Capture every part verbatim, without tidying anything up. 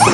You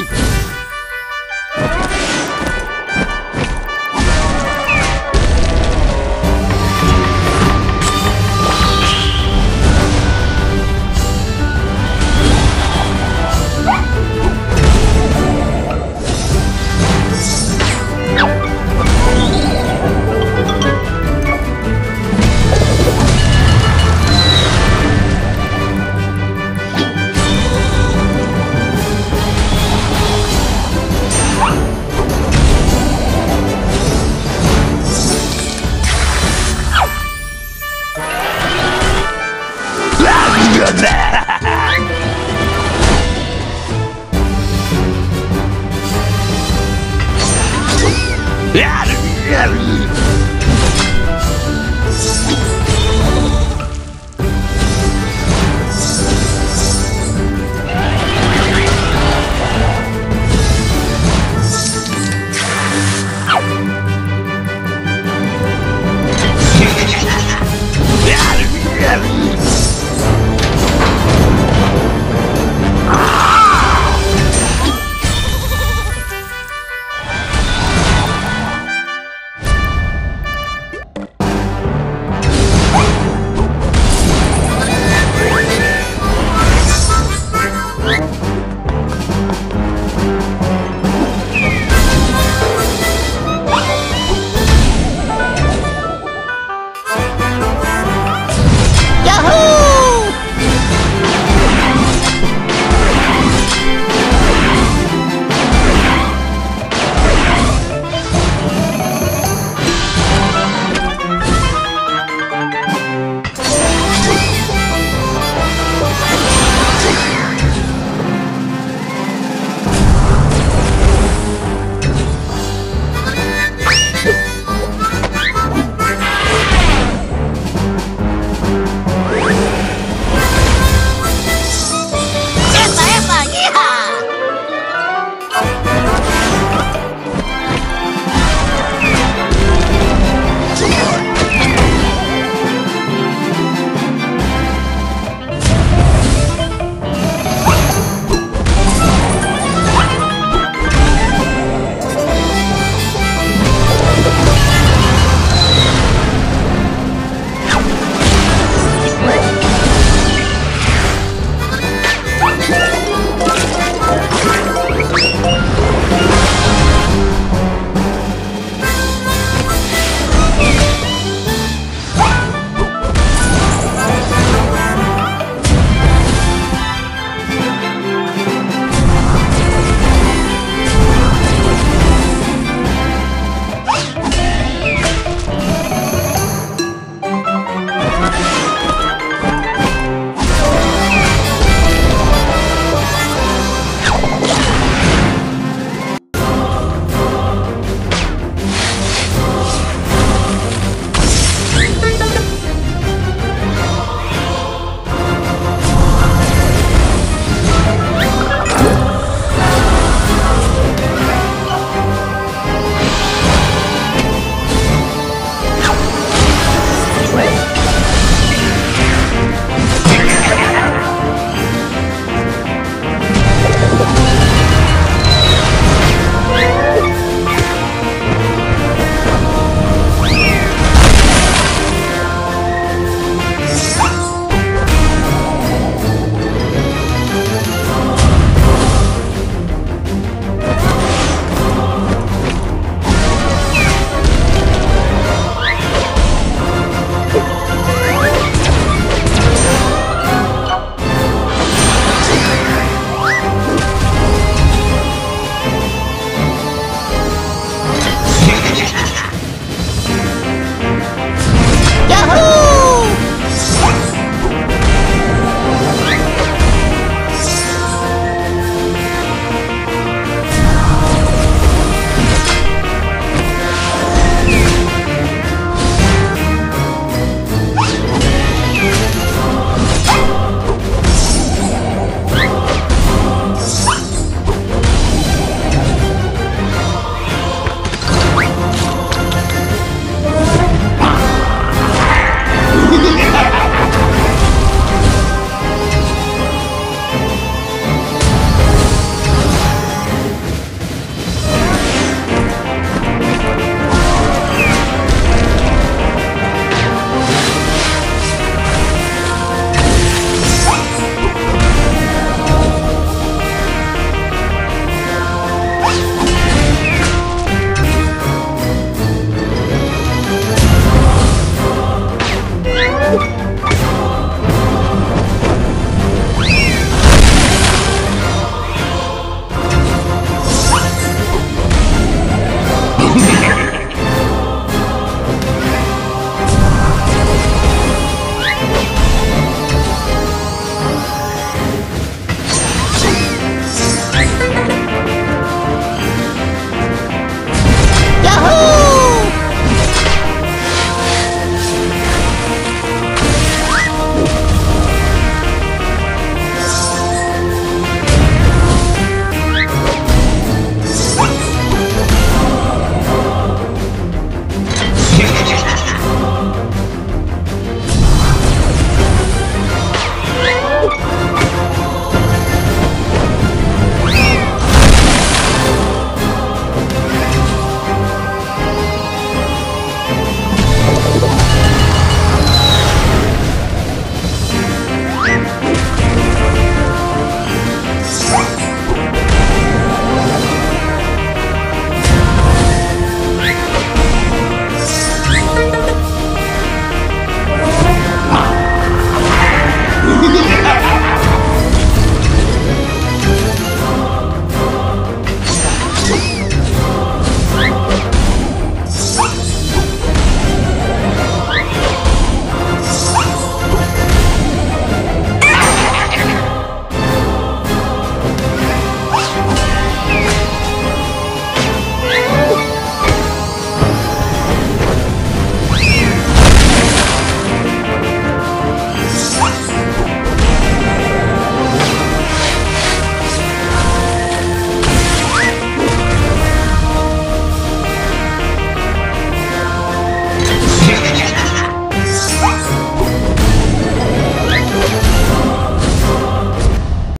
Yeah.